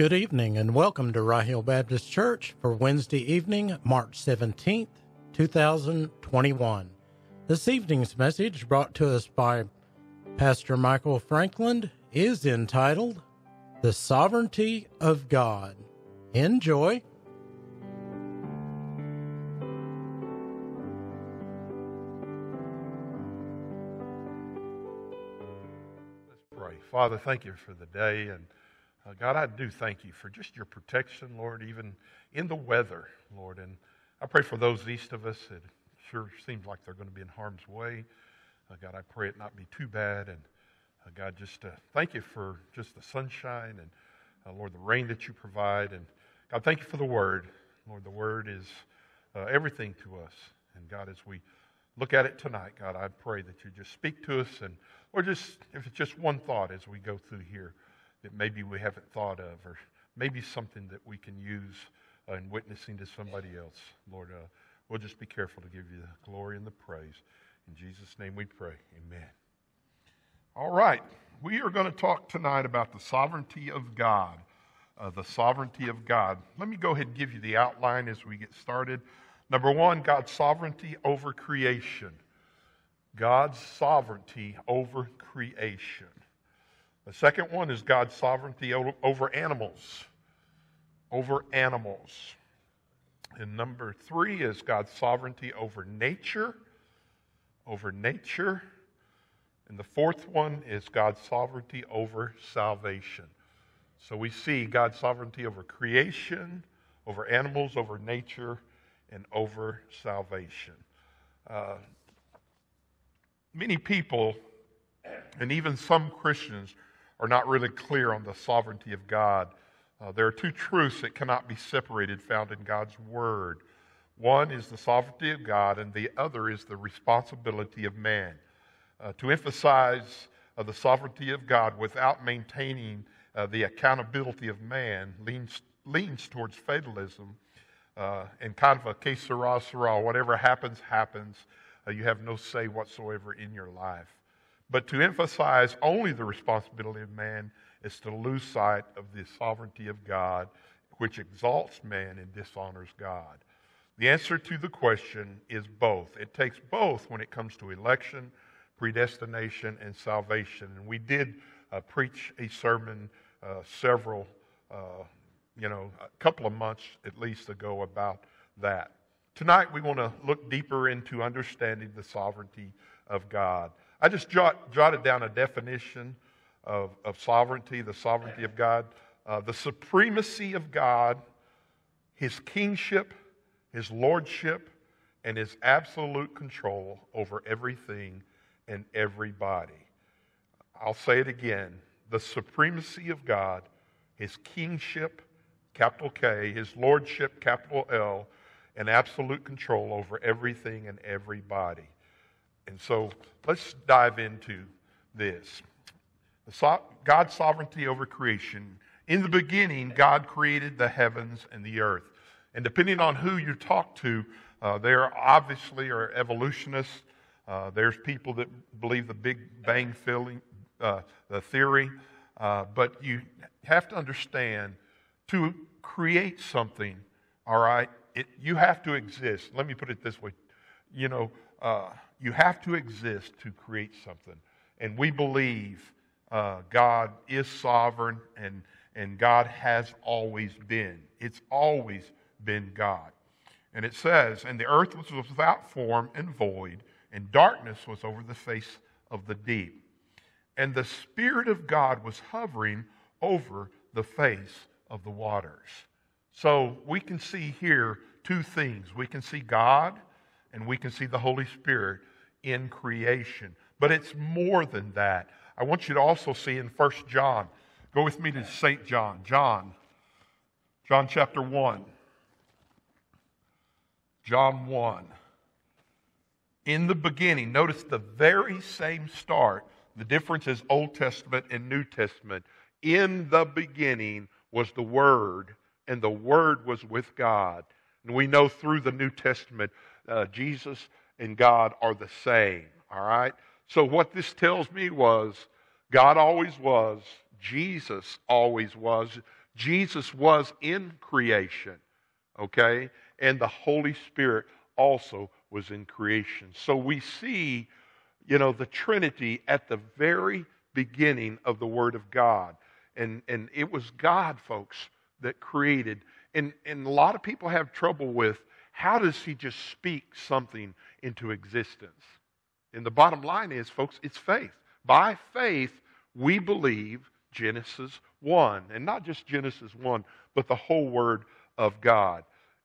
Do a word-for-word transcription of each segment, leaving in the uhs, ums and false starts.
Good evening and welcome to Rye Hill Baptist Church for Wednesday evening, March seventeenth, two thousand twenty-one. This evening's message, brought to us by Pastor Michael Franklin, is entitled, The Sovereignty of God. Enjoy. Let's pray. Father, thank you for the day, and Uh, God, I do thank you for just your protection, Lord, even in the weather, Lord. And I pray for those east of us. It sure seems like they're going to be in harm's way. Uh, God, I pray it not be too bad. And uh, God, just uh, thank you for just the sunshine and, uh, Lord, the rain that you provide. And God, thank you for the Word. Lord, the Word is uh, everything to us. And God, as we look at it tonight, God, I pray that you just speak to us. And or just, if it's just one thought as we go through here, that maybe we haven't thought of, or maybe something that we can use uh, in witnessing to somebody else. Lord, uh, we'll just be careful to give you the glory and the praise. In Jesus' name we pray, amen. All right, we are going to talk tonight about the sovereignty of God, uh, the sovereignty of God. Let me go ahead and give you the outline as we get started. Number one, God's sovereignty over creation. God's sovereignty over creation. The second one is God's sovereignty over animals, over animals. And number three is God's sovereignty over nature, over nature. And the fourth one is God's sovereignty over salvation. So we see God's sovereignty over creation, over animals, over nature, and over salvation. Uh, many people, and even some Christians, are not really clear on the sovereignty of God. Uh, there are two truths that cannot be separated found in God's Word. One is the sovereignty of God, and the other is the responsibility of man. Uh, to emphasize uh, the sovereignty of God without maintaining uh, the accountability of man leans, leans towards fatalism uh, and kind of a que sera, sera. Whatever happens, happens. Uh, you have no say whatsoever in your life. But to emphasize only the responsibility of man is to lose sight of the sovereignty of God, which exalts man and dishonors God. The answer to the question is both. It takes both when it comes to election, predestination, and salvation. And we did uh, preach a sermon uh, several, uh, you know, a couple of months at least ago about that. Tonight we want to look deeper into understanding the sovereignty of God. I just jot, jotted down a definition of, of sovereignty, the sovereignty of God, uh, the supremacy of God, his kingship, his lordship, and his absolute control over everything and everybody. I'll say it again. The supremacy of God, his kingship, capital K, his lordship, capital L, and absolute control over everything and everybody. And so let's dive into this. God's sovereignty over creation. In the beginning, God created the heavens and the earth. And depending on who you talk to, uh, there obviously are evolutionists. Uh, there's people that believe the Big Bang feeling, uh, the theory. Uh, but you have to understand, to create something, all right, it, you have to exist. Let me put it this way. You know... Uh, You have to exist to create something. And we believe uh, God is sovereign, and, and God has always been. It's always been God. And it says, and the earth was without form and void, and darkness was over the face of the deep. And the Spirit of God was hovering over the face of the waters. So we can see here two things. We can see God, and we can see the Holy Spirit in creation. But it's more than that. I want you to also see in First John. Go with me to Saint John. John. John chapter one. John one. In the beginning, notice the very same start. The difference is Old Testament and New Testament. In the beginning was the Word, and the Word was with God. And we know through the New Testament, Uh, Jesus and God are the same, all right? So what this tells me was, God always was, Jesus always was, Jesus was in creation, okay? And the Holy Spirit also was in creation. So we see, you know, the Trinity at the very beginning of the Word of God. And and it was God, folks, that created. And, and a lot of people have trouble with, how does he just speak something into existence? And the bottom line is, folks, it's faith. By faith, we believe Genesis one. And not just Genesis one, but the whole Word of God.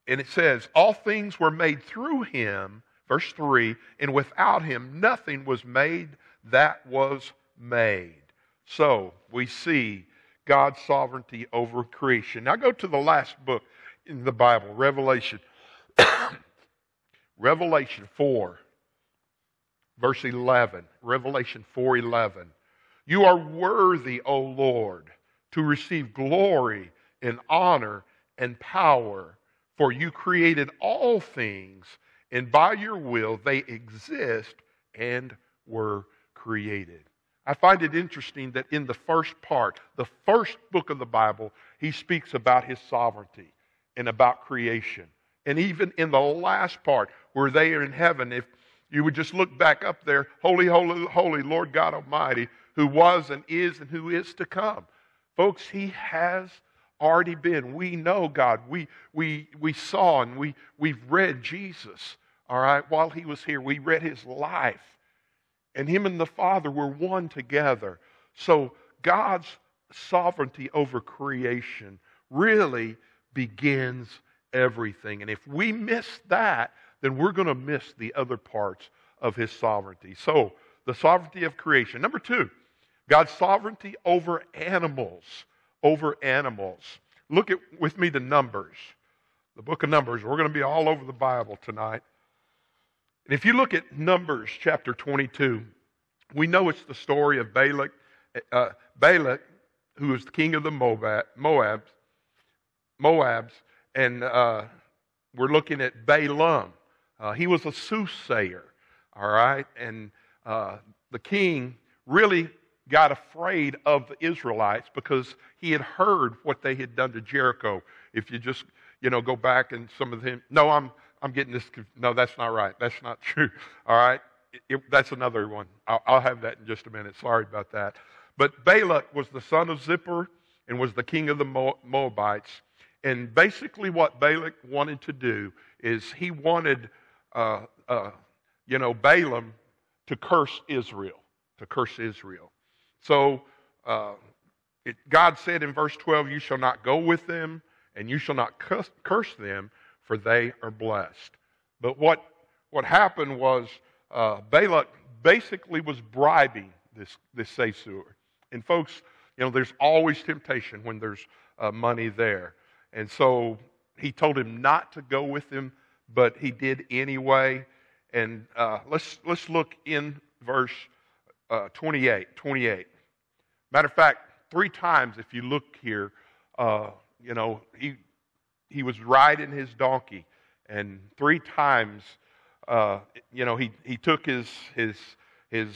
And it says, all things were made through him, verse three, and without him nothing was made that was made. So we see God's sovereignty over creation. Now go to the last book in the Bible, Revelation. Revelation four, verse eleven. Revelation four eleven. You are worthy, O Lord, to receive glory and honor and power, for you created all things, and by your will they exist and were created. I find it interesting that in the first part, the first book of the Bible, he speaks about his sovereignty and about creation. And even in the last part, where they are in heaven, if you would just look back up there, holy, holy, holy, Lord God Almighty, who was and is and who is to come. Folks, he has already been. We know God. We we we saw and we we've read Jesus. All right, while he was here, we read his life, and him and the Father were one together. So God's sovereignty over creation really begins everything. And if we miss that, then we're going to miss the other parts of his sovereignty. So the sovereignty of creation. Number two, God's sovereignty over animals. Over animals. Look at with me to Numbers. The book of Numbers. We're going to be all over the Bible tonight. And if you look at Numbers chapter twenty-two, we know it's the story of Balak, uh, Balak who is the king of the Moab, Moabs, Moabs and uh, we're looking at Balaam. Uh, he was a soothsayer, all right? And uh, the king really got afraid of the Israelites because he had heard what they had done to Jericho. If you just, you know, go back and some of them, no, I'm... I'm getting this, no, that's not right. That's not true. All right? It, it, that's another one. I'll, I'll have that in just a minute. Sorry about that. But Balak was the son of Zippor and was the king of the Mo- Moabites. And basically what Balak wanted to do is he wanted, uh, uh, you know, Balaam to curse Israel, to curse Israel. So uh, it, God said in verse twelve, you shall not go with them and you shall not curse, curse them, for they are blessed. But what, what happened was uh, Balak basically was bribing this, this Seir. And folks, you know, there's always temptation when there's uh, money there. And so he told him not to go with him, but he did anyway. And uh, let's, let's look in verse uh, twenty-eight. Matter of fact, three times if you look here, uh, you know, he... He was riding his donkey, and three times, uh, you know, he, he took his, his, his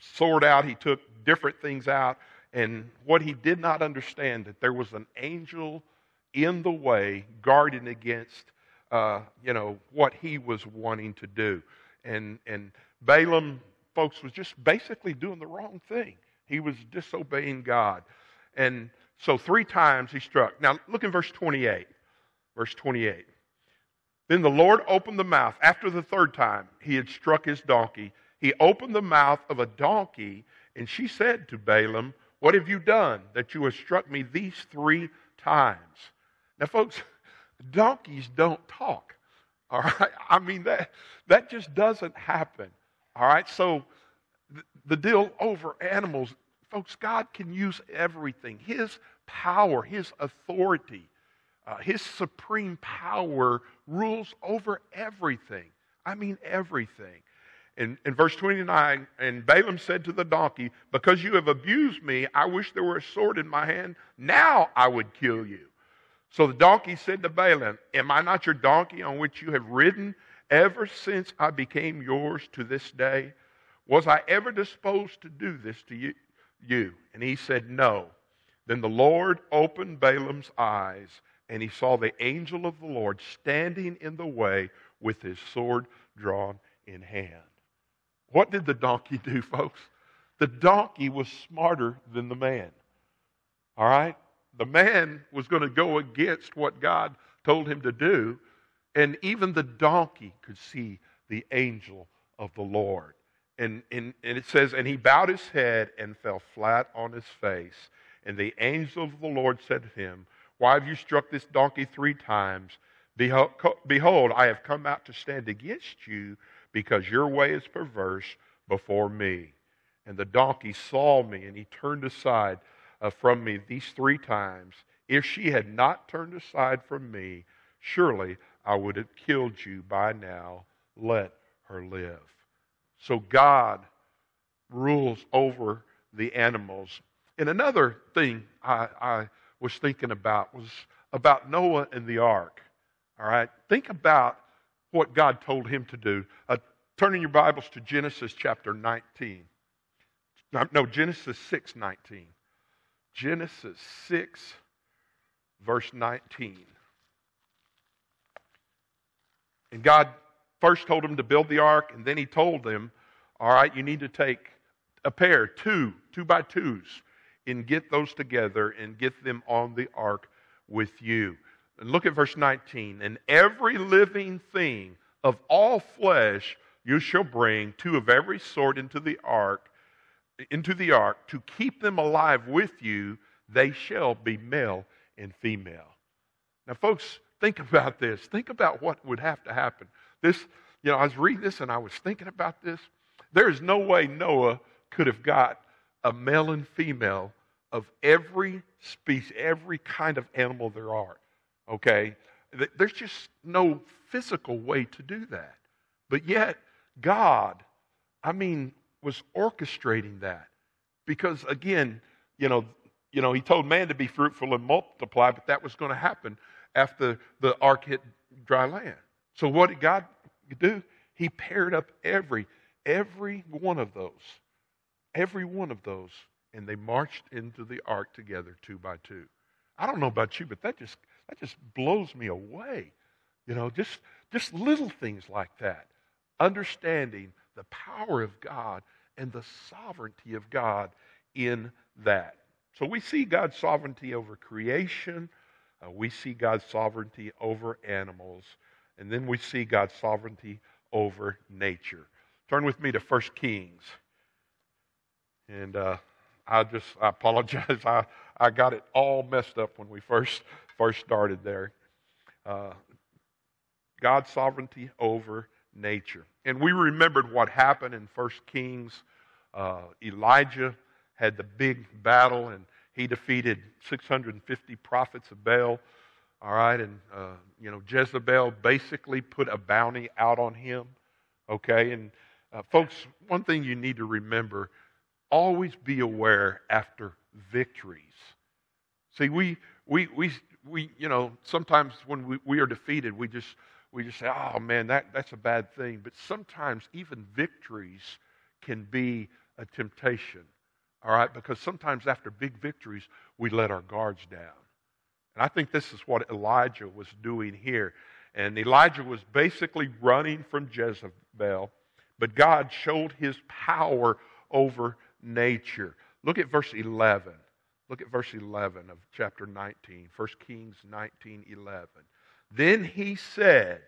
sword out. He took different things out, and what he did not understand, that there was an angel in the way guarding against, uh, you know, what he was wanting to do. And, and Balaam, folks, was just basically doing the wrong thing. He was disobeying God. And so three times he struck. Now, look in verse twenty-eight. Verse twenty-eight, then the Lord opened the mouth. After the third time he had struck his donkey, he opened the mouth of a donkey, and she said to Balaam, what have you done that you have struck me these three times? Now, folks, donkeys don't talk, all right? I mean, that, that just doesn't happen, all right? So th- the deal over animals, folks, God can use everything. His power, his authority, Uh, his supreme power rules over everything. I mean everything. In, in verse twenty-nine, and Balaam said to the donkey, because you have abused me, I wish there were a sword in my hand. Now I would kill you. So the donkey said to Balaam, am I not your donkey on which you have ridden ever since I became yours to this day? Was I ever disposed to do this to you? you? And he said, no. Then the Lord opened Balaam's eyes, and he saw the angel of the Lord standing in the way with his sword drawn in hand. What did the donkey do, folks? The donkey was smarter than the man. All right? The man was going to go against what God told him to do, and even the donkey could see the angel of the Lord. And, and, and it says, and he bowed his head and fell flat on his face. And the angel of the Lord said to him, why have you struck this donkey three times? Behold, I have come out to stand against you, because your way is perverse before me. And the donkey saw me, and he turned aside uh, from me these three times. If she had not turned aside from me, surely I would have killed you by now. Let her live. So God rules over the animals. And another thing I, I was thinking about was about Noah and the ark. All right? Think about what God told him to do. Uh, turn in your Bibles to Genesis chapter nineteen. No, Genesis six, nineteen. Genesis six, verse nineteen. And God first told him to build the ark, and then he told them, all right, you need to take a pair, two, two by twos, and get those together and get them on the ark with you. And look at verse nineteen. And every living thing of all flesh you shall bring, two of every sort, into the ark, into the ark to keep them alive with you. They shall be male and female. Now, folks, think about this. Think about what would have to happen. This, you know, I was reading this and I was thinking about this. There is no way Noah could have got a male and female of every species, every kind of animal there are. Okay? There's just no physical way to do that. But yet, God, I mean, was orchestrating that. Because again, you know, you know, he told man to be fruitful and multiply, but that was going to happen after the ark hit dry land. So what did God do? He paired up every, every one of those. Every one of those. And they marched into the ark together two by two. I don't know about you, but that just that just blows me away. You know, just just little things like that. Understanding the power of God and the sovereignty of God in that. So we see God's sovereignty over creation. Uh, we see God's sovereignty over animals. And then we see God's sovereignty over nature. Turn with me to First Kings. And uh, I just, I apologize. I, I got it all messed up when we first, first started there. Uh, God's sovereignty over nature. And we remembered what happened in First Kings. Uh, Elijah had the big battle, and he defeated six hundred fifty prophets of Baal. All right, and uh, you know, Jezebel basically put a bounty out on him. Okay, and uh, folks, one thing you need to remember: always be aware after victories. See, we we we we you know, sometimes when we, we are defeated, we just we just say, "Oh man, that that's a bad thing." But sometimes even victories can be a temptation. All right, because sometimes after big victories, we let our guards down. And I think this is what Elijah was doing here. And Elijah was basically running from Jezebel, but God showed his power over nature. Look at verse eleven. Look at verse eleven of chapter nineteen, First Kings nineteen eleven. Then he said,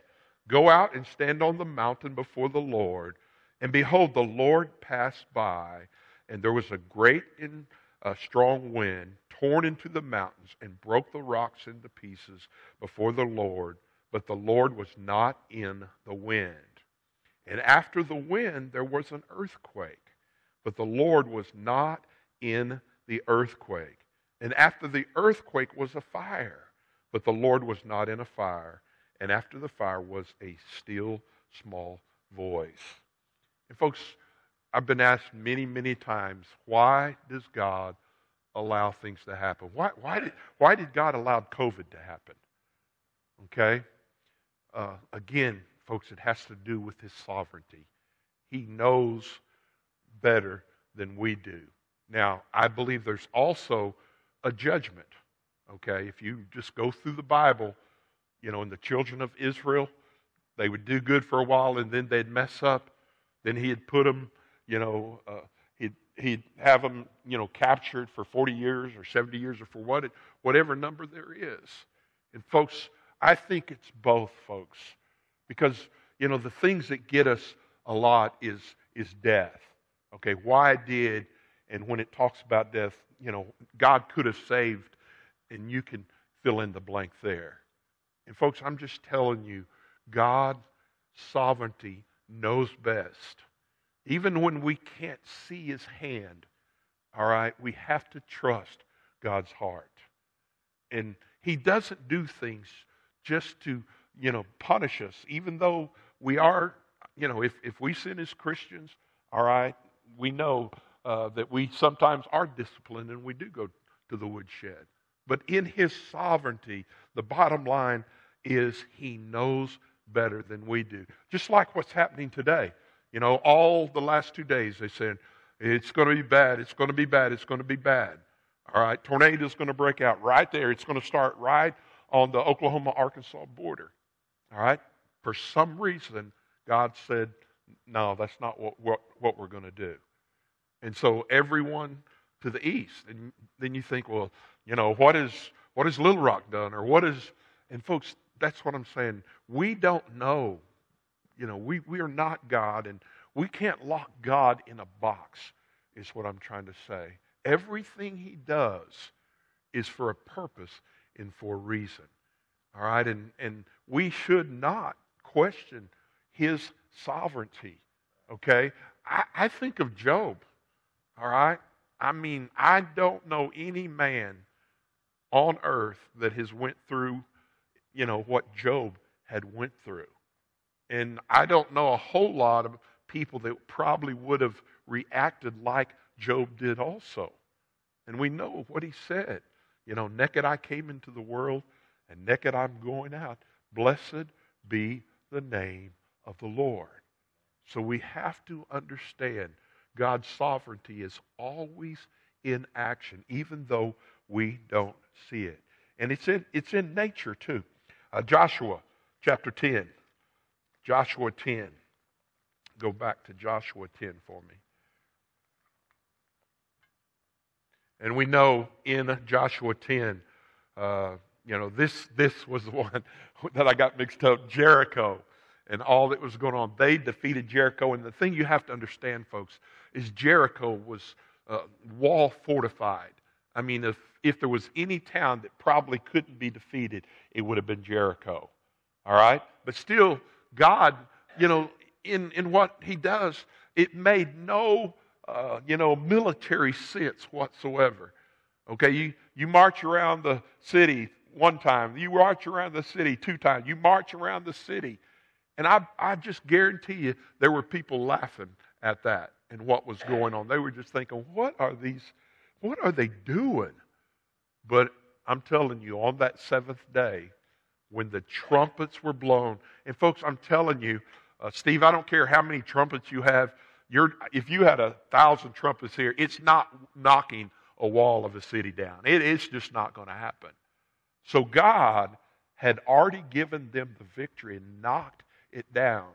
"Go out and stand on the mountain before the Lord." And behold, the Lord passed by, and there was a great and a strong wind, torn into the mountains, and broke the rocks into pieces before the Lord. But the Lord was not in the wind. And after the wind, there was an earthquake. But the Lord was not in the earthquake. And after the earthquake was a fire. But the Lord was not in a fire. And after the fire was a still small voice. And folks, I've been asked many, many times, why does God allow things to happen? Why, why, did, why did God allow COVID to happen? Okay? Uh, again, folks, it has to do with his sovereignty. He knows better than we do. Now, I believe there's also a judgment, okay? If you just go through the Bible, you know, and the children of Israel, they would do good for a while, and then they'd mess up. Then he'd put them, you know, uh, he'd, he'd have them, you know, captured for forty years or seventy years or for what, whatever number there is. And folks, I think it's both, folks, because, you know, the things that get us a lot is is death. Okay, why did, and when it talks about death, you know, God could have saved, and you can fill in the blank there. And folks, I'm just telling you, God's sovereignty knows best. Even when we can't see His hand, all right, we have to trust God's heart. And He doesn't do things just to, you know, punish us, even though we are, you know, if, if we sin as Christians, all right, we know uh, that we sometimes are disciplined and we do go to the woodshed. But in His sovereignty, the bottom line is He knows better than we do. Just like what's happening today. You know, all the last two days they said, it's going to be bad, it's going to be bad, it's going to be bad. All right, tornado's going to break out right there. It's going to start right on the Oklahoma-Arkansas border. All right, for some reason, God said, no, that's not what, what, what we're going to do. And so everyone to the east, and then you think, well, you know, what is what is Little Rock done? Or what is, and folks, that's what I'm saying. We don't know. You know, we, we are not God, and we can't lock God in a box, is what I'm trying to say. Everything He does is for a purpose and for a reason. All right, and, and we should not question His sovereignty, okay? I, I think of Job, all right? I mean, I don't know any man on earth that has went through, you know, what Job had went through. And I don't know a whole lot of people that probably would have reacted like Job did also. And we know what he said. You know, naked I came into the world, and naked I'm going out. Blessed be the name of the Lord. So we have to understand God's sovereignty is always in action, even though we don't see it. And it's in, it's in nature too. Uh, Joshua chapter ten. Joshua ten. Go back to Joshua ten for me. And we know in Joshua ten, uh, you know, this this was the one that I got mixed up, Jericho, and all that was going on. They defeated Jericho, and the thing you have to understand, folks, is Jericho was uh, wall fortified. I mean, if, if there was any town that probably couldn't be defeated, it would have been Jericho, all right? But still, God, you know, in, in what He does, it made no, uh, you know, military sense whatsoever. Okay, you, you march around the city one time, you march around the city two times, you march around the city. And I, I just guarantee you there were people laughing at that and what was going on. They were just thinking, what are these, what are they doing? But I'm telling you, on that seventh day, when the trumpets were blown, and folks, I'm telling you, uh, Steve, I don't care how many trumpets you have, you're, if you had a thousand trumpets here, it's not knocking a wall of a city down. It, it's just not going to happen. So God had already given them the victory and knocked it down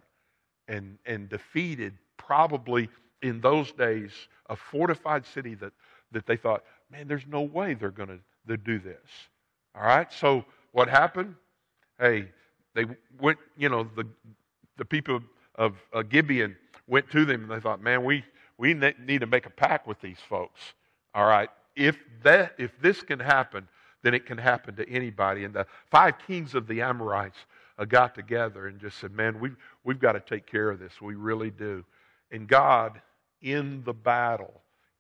and, and defeated probably in those days a fortified city that, that they thought, man, there's no way they're going to do this. All right, so what happened? Hey, they went, you know, the the people of uh, Gibeon went to them and they thought, man, we, we need to make a pact with these folks. All right, if that if this can happen, then it can happen to anybody. And the five kings of the Amorites uh, got together and just said, man, we've, we've got to take care of this. We really do. And God, in the battle,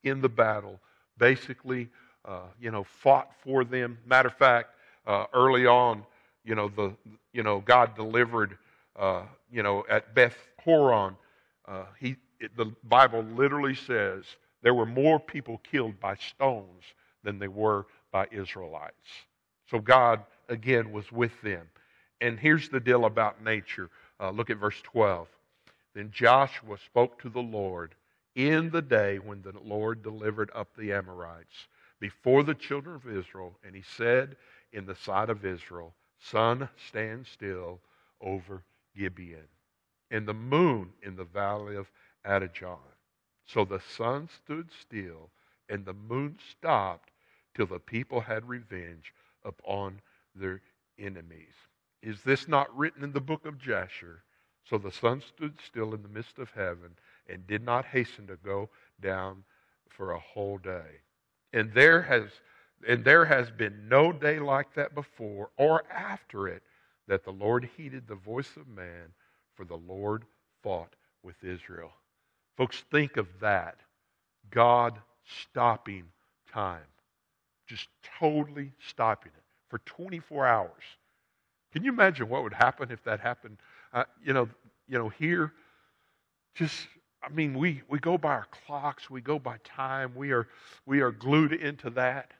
in the battle, basically, uh, you know, fought for them. Matter of fact, uh, early on, you know, the you know God delivered, uh, you know, at Beth Horon, uh, he it, the Bible literally says there were more people killed by stones than they were by Israelites. So God, again, was with them. And here's the deal about nature. Uh, look at verse twelve. Then Joshua spoke to the Lord in the day when the Lord delivered up the Amorites before the children of Israel, and he said in the sight of Israel, sun, stand still over Gibeon, and the moon in the valley of Ajalon. So the sun stood still, and the moon stopped till the people had revenge upon their enemies. Is this not written in the book of Jasher? So the sun stood still in the midst of heaven, and did not hasten to go down for a whole day. And there has and there has been no day like that before or after it, that the Lord heeded the voice of man, for the Lord fought with Israel. Folks, think of that. God stopping time. Just totally stopping it for twenty-four hours. Can you imagine what would happen if that happened? Uh, you know, you know, here, just... I mean, we, we go by our clocks, we go by time, we are we are glued into that.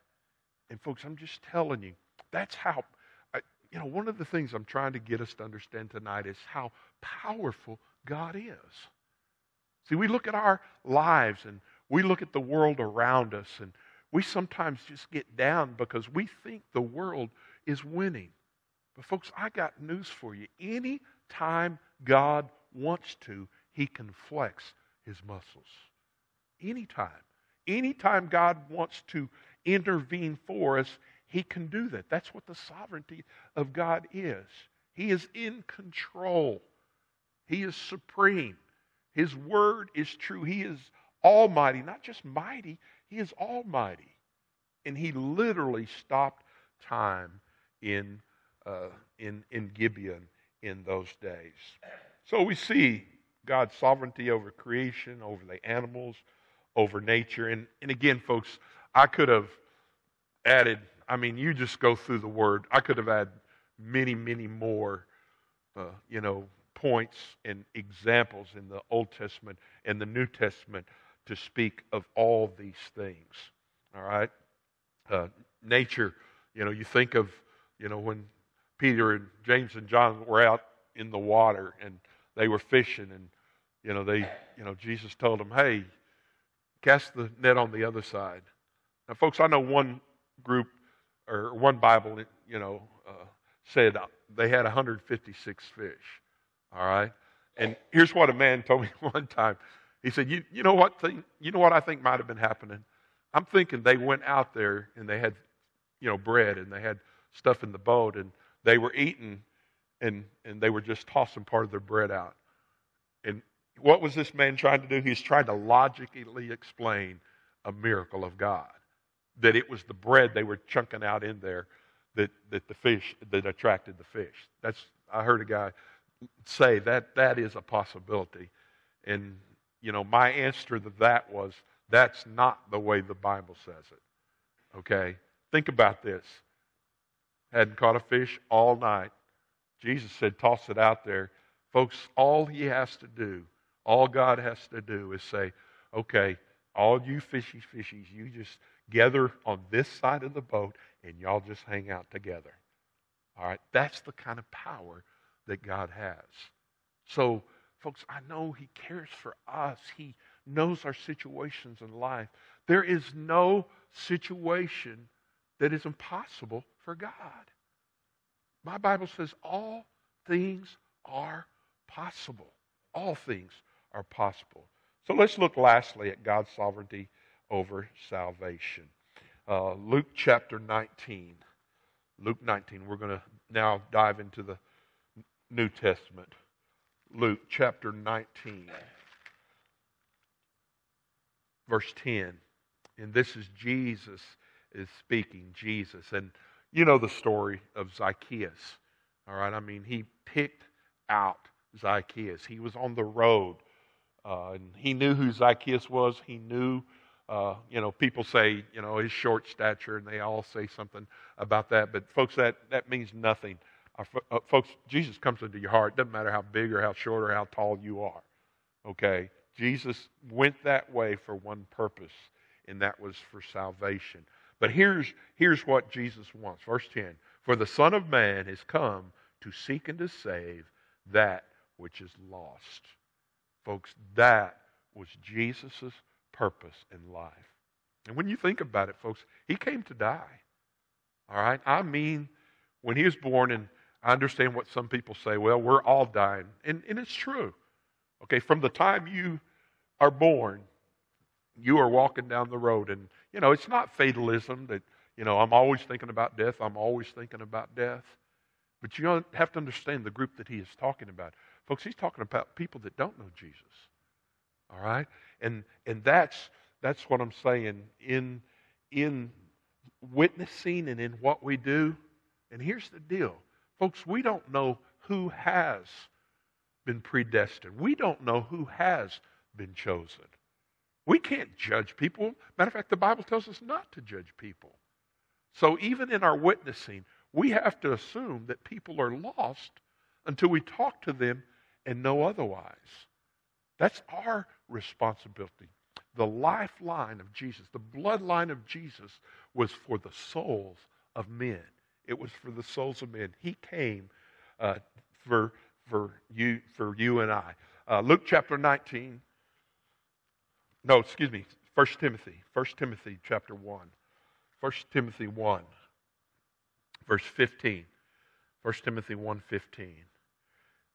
And folks, I'm just telling you, that's how, I, you know, one of the things I'm trying to get us to understand tonight is how powerful God is. See, we look at our lives and we look at the world around us, and we sometimes just get down because we think the world is winning. But folks, I got news for you. Any time God wants to, He can flex his muscles. Anytime. Anytime God wants to intervene for us, he can do that. That's what the sovereignty of God is. He is in control. He is supreme. His word is true. He is almighty. Not just mighty, he is almighty. And he literally stopped time in, uh, in, in Gibeon in those days. So we see God's sovereignty over creation, over the animals, over nature. And, and again, folks, I could have added, I mean, you just go through the word. I could have added many, many more, uh, you know, points and examples in the Old Testament and the New Testament to speak of all these things, all right? Uh, nature, you know, you think of, you know, when Peter and James and John were out in the water and they were fishing, and you know they, you know, Jesus told them, "Hey, cast the net on the other side." Now, folks, I know one group or one Bible, you know, uh, said they had one hundred fifty-six fish. All right, and here's what a man told me one time. He said, "You, you know what thing? You know what I think might have been happening? I'm thinking they went out there and they had, you know, bread and they had stuff in the boat, and they were eating." And and they were just tossing part of their bread out. And what was this man trying to do? He's trying to logically explain a miracle of God. That it was the bread they were chunking out in there that, that the fish that attracted the fish. That's I heard a guy say that that is a possibility. And you know, my answer to that was that's not the way the Bible says it. Okay? Think about this. Hadn't caught a fish all night. Jesus said, toss it out there. Folks, all he has to do, all God has to do is say, okay, all you fishy fishies, you just gather on this side of the boat and y'all just hang out together. All right, that's the kind of power that God has. So, folks, I know he cares for us. He knows our situations in life. There is no situation that is impossible for God. My Bible says all things are possible. All things are possible. So let's look lastly at God's sovereignty over salvation. Uh, Luke chapter nineteen. Luke nineteen. We're going to now dive into the New Testament. Luke chapter nineteen. Verse ten. And this is Jesus is speaking. Jesus. And you know the story of Zacchaeus, all right? I mean, he picked out Zacchaeus. He was on the road, uh, and he knew who Zacchaeus was. He knew, uh, you know, people say, you know, his short stature, and they all say something about that. But, folks, that, that means nothing. Our, uh, folks, Jesus comes into your heart. It doesn't matter how big or how short or how tall you are, okay? Jesus went that way for one purpose, and that was for salvation. But here's, here's what Jesus wants. Verse ten, for the Son of Man is come to seek and to save that which is lost. Folks, that was Jesus' purpose in life. And when you think about it, folks, he came to die. All right? I mean, when he was born, and I understand what some people say, well, we're all dying. And, and it's true. Okay, from the time you are born, you are walking down the road. And, you know, it's not fatalism that, you know, I'm always thinking about death. I'm always thinking about death. But you have to understand the group that he is talking about. Folks, he's talking about people that don't know Jesus. All right? And and that's that's what I'm saying in in witnessing and in what we do. And here's the deal. Folks, we don't know who has been predestined. We don't know who has been chosen. We can't judge people. Matter of fact, the Bible tells us not to judge people. So even in our witnessing, we have to assume that people are lost until we talk to them and know otherwise. That's our responsibility. The lifeline of Jesus, the bloodline of Jesus, was for the souls of men. It was for the souls of men. He came uh, for, for, you, for you and I. Uh, Luke chapter nineteen. No, excuse me, First Timothy. First Timothy chapter one. First Timothy one. Verse fifteen, First Timothy one fifteen.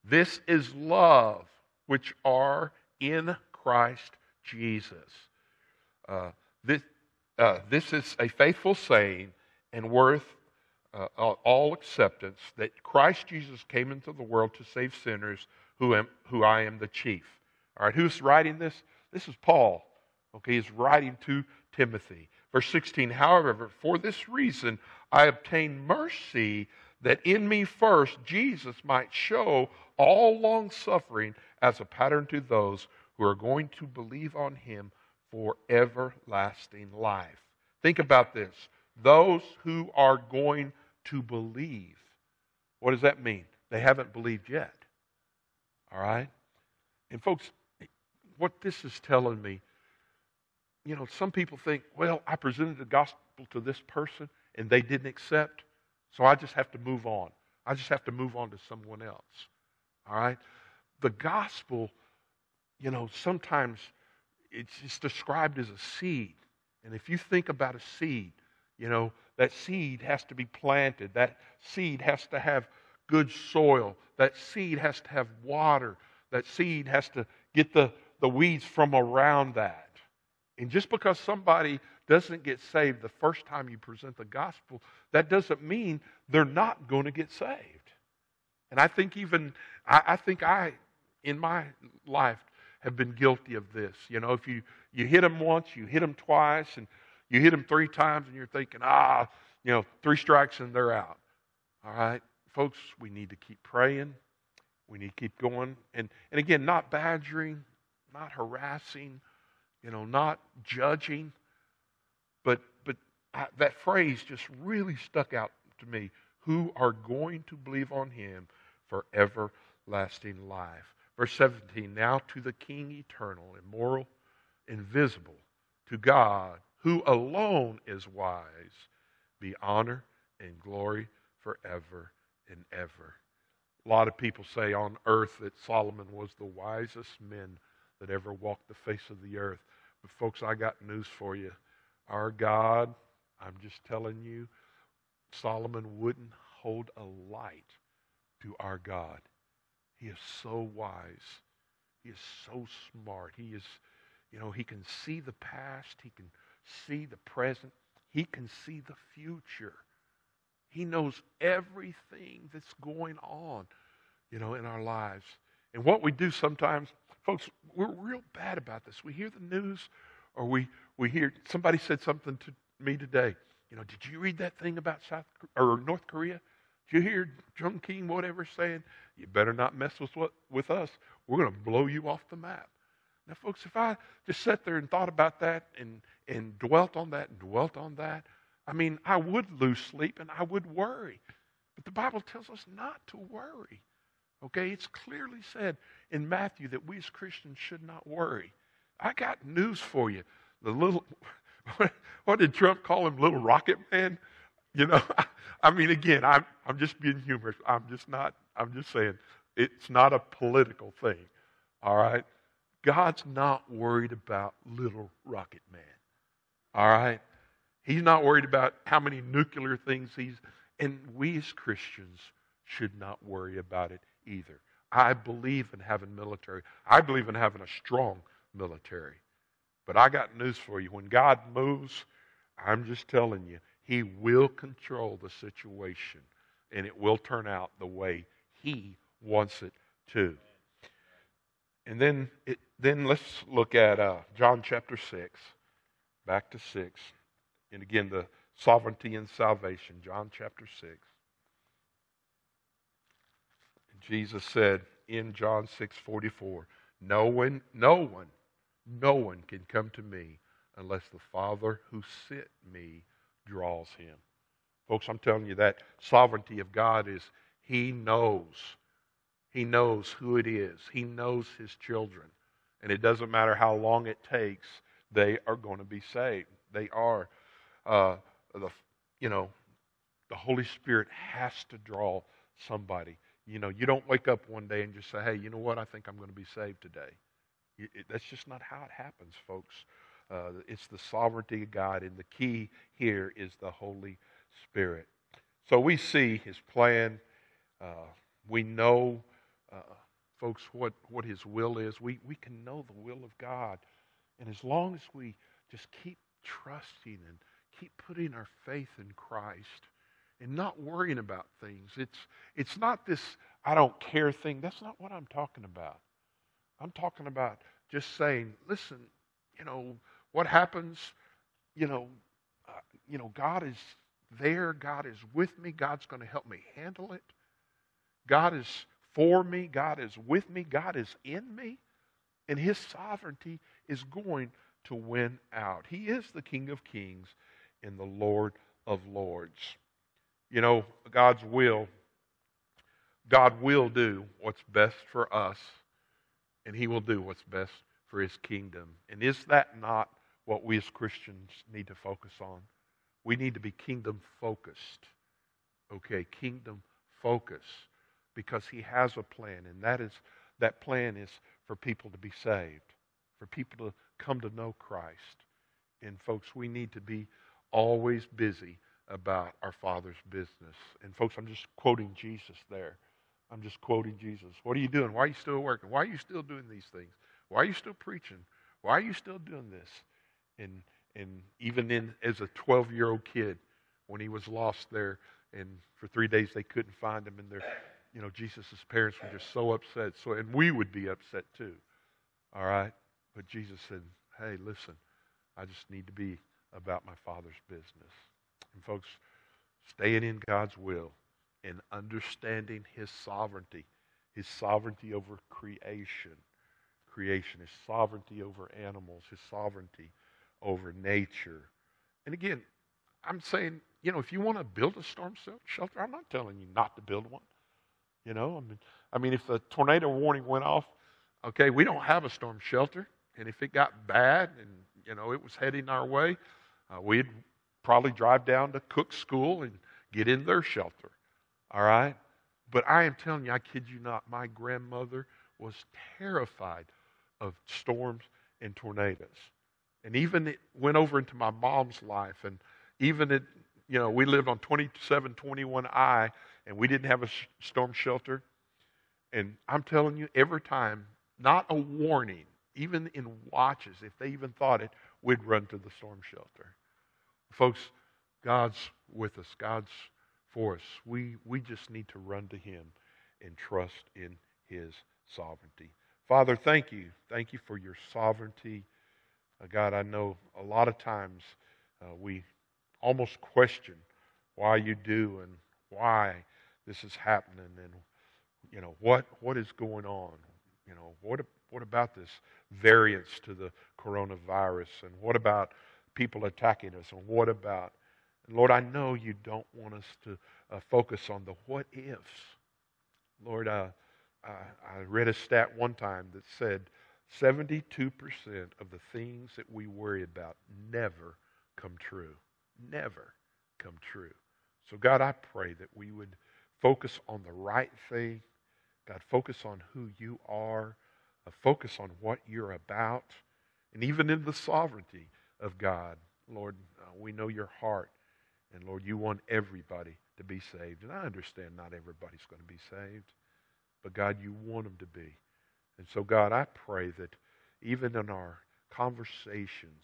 This is love which are in Christ Jesus. Uh, this, uh, this is a faithful saying and worth uh, all acceptance, that Christ Jesus came into the world to save sinners, who, am, who I am the chief. All right, who's writing this? This is Paul. Okay, he's writing to Timothy. Verse sixteen, however, for this reason I obtained mercy, that in me first Jesus might show all long-suffering as a pattern to those who are going to believe on him for everlasting life. Think about this. Those who are going to believe. What does that mean? They haven't believed yet. All right? And folks, what this is telling me, you know, some people think, well, I presented the gospel to this person and they didn't accept, so I just have to move on. I just have to move on to someone else. All right? The gospel, you know, sometimes it's, it's described as a seed. And if you think about a seed, you know, that seed has to be planted. That seed has to have good soil. That seed has to have water. That seed has to get the, the weeds from around that. And just because somebody doesn't get saved the first time you present the gospel, that doesn't mean they're not going to get saved. And I think even, I, I think I, in my life, have been guilty of this. You know, if you, you hit them once, you hit them twice, and you hit them three times, and you're thinking, ah, you know, three strikes and they're out. All right, folks, we need to keep praying. We need to keep going. And, and again, not badgering, not harassing, you know, not judging, but but I, that phrase just really stuck out to me. Who are going to believe on him for everlasting life. Verse seventeen, now to the King eternal, immortal, invisible, to God, who alone is wise, be honor and glory forever and ever. A lot of people say on earth that Solomon was the wisest man that ever walked the face of the earth. But folks, I got news for you. Our God, I'm just telling you, Solomon wouldn't hold a light to our God. He is so wise. He is so smart. He is, you know, he can see the past. He can see the present. He can see the future. He knows everything that's going on, you know, in our lives. And what we do sometimes, folks, we're real bad about this. We hear the news, or we, we hear, somebody said something to me today. You know, did you read that thing about South or North Korea? Did you hear Jung Kim whatever saying, you better not mess with what, with us. We're going to blow you off the map. Now, folks, if I just sat there and thought about that and, and dwelt on that and dwelt on that, I mean, I would lose sleep and I would worry. But the Bible tells us not to worry. Okay, it's clearly said in Matthew that we as Christians should not worry. I got news for you. The little, what did Trump call him, Little Rocket Man? You know, I, I mean, again, I'm I'm just being humorous. I'm just not. I'm just saying it's not a political thing. All right, God's not worried about Little Rocket Man. All right? He's not worried about how many nuclear things he's... And we as Christians should not worry about it either. I believe in having military. I believe in having a strong military. But I got news for you. When God moves, I'm just telling you, He will control the situation, and it will turn out the way He wants it to. And then, it, then let's look at uh, John chapter six, back to six, and again the sovereignty and salvation. John chapter six. Jesus said in John six forty-four, "No one, no one, no one can come to me unless the Father who sent me draws him." Folks, I'm telling you that sovereignty of God is He knows. He knows who it is. He knows His children. And it doesn't matter how long it takes, they are going to be saved. They are. Uh, the, you know, the Holy Spirit has to draw somebody. You know, you don't wake up one day and just say, hey, you know what, I think I'm going to be saved today. It, it, that's just not how it happens, folks. Uh, it's the sovereignty of God, and the key here is the Holy Spirit. So we see His plan. Uh, we know, uh, folks, what, what His will is. We, we can know the will of God. And as long as we just keep trusting and keep putting our faith in Christ and not worrying about things. It's, it's not this I don't care thing. That's not what I'm talking about. I'm talking about just saying, listen, you know, what happens, you know, uh, you know, God is there. God is with me. God's going to help me handle it. God is for me. God is with me. God is in me. And His sovereignty is going to win out. He is the King of Kings and the Lord of Lords. You know, God's will, God will do what's best for us, and He will do what's best for His kingdom. And is that not what we as Christians need to focus on? We need to be kingdom focused. Okay, kingdom focus, because He has a plan, and that is that plan is for people to be saved, for people to come to know Christ. And folks, we need to be always busy about our Father's business. And folks, I'm just quoting Jesus there. I'm just quoting Jesus. What are you doing? Why are you still working? Why are you still doing these things? Why are you still preaching? Why are you still doing this? And and even in as a twelve-year-old kid, when he was lost there, and for three days they couldn't find him, and their, you know, Jesus' parents were just so upset. So and we would be upset too. All right? But Jesus said, hey, listen, I just need to be about my Father's business. And folks, staying in God's will and understanding His sovereignty, His sovereignty over creation, creation, His sovereignty over animals, His sovereignty over nature. And again, I'm saying, you know, if you want to build a storm shelter, I'm not telling you not to build one. You know, I mean, I mean, if the tornado warning went off, okay, we don't have a storm shelter, and if it got bad and, you know, it was heading our way, uh, we'd probably drive down to Cook's School and get in their shelter, all right? But I am telling you, I kid you not, my grandmother was terrified of storms and tornadoes. And even it went over into my mom's life, and even it, you know, we lived on twenty-seven twenty-one I, and we didn't have a sh- storm shelter. And I'm telling you, every time, not a warning, even in watches, if they even thought it, we'd run to the storm shelter. Folks, God's with us. God's for us. We, we just need to run to Him and trust in His sovereignty. Father, thank you. Thank you for your sovereignty. Uh, God, I know a lot of times uh, we almost question why you do and why this is happening, and you know, what what is going on? You know, what what about this variance to the coronavirus? And what about people attacking us? And what about, and Lord, I know you don't want us to uh, focus on the what ifs. Lord, uh, I, I read a stat one time that said seventy-two percent of the things that we worry about never come true. Never come true. So God, I pray that we would focus on the right thing. God, focus on who you are. Focus on what you're about. And even in the sovereignty of God, Lord, uh, we know your heart. And Lord, you want everybody to be saved. And I understand not everybody's going to be saved. But God, you want them to be. And so God, I pray that even in our conversations,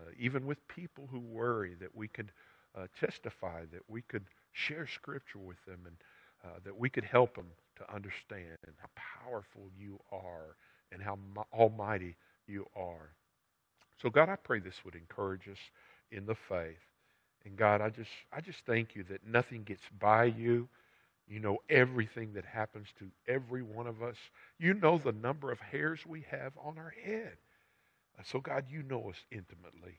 uh, even with people who worry, that we could uh, testify, that we could share Scripture with them, and uh, that we could help them to understand how powerful you are and how almighty you are. So God, I pray this would encourage us in the faith. And God, I just I just thank you that nothing gets by you. You know everything that happens to every one of us. You know the number of hairs we have on our head. So God, you know us intimately.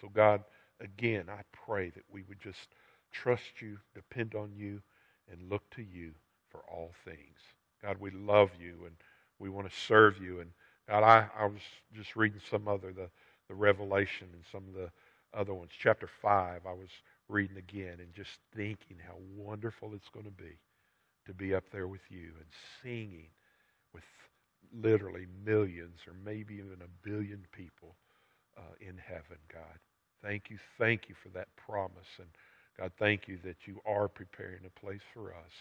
So God, again, I pray that we would just trust you, depend on you, and look to you for all things. God, we love you, and we want to serve you. And God, I, I was just reading some other, the, the Revelation and some of the other ones. Chapter five, I was reading again and just thinking how wonderful it's going to be to be up there with you and singing with literally millions or maybe even a billion people uh, in heaven, God. Thank you, thank you for that promise. And God, thank you that you are preparing a place for us.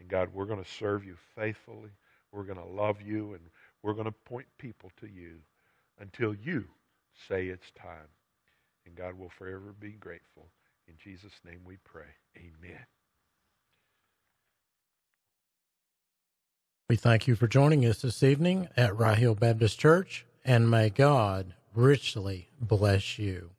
And God, we're going to serve you faithfully. We're going to love you, and we're going to point people to you until you say it's time. And God will forever be grateful. In Jesus' name we pray. Amen. We thank you for joining us this evening at Rye Hill Baptist Church, and may God richly bless you.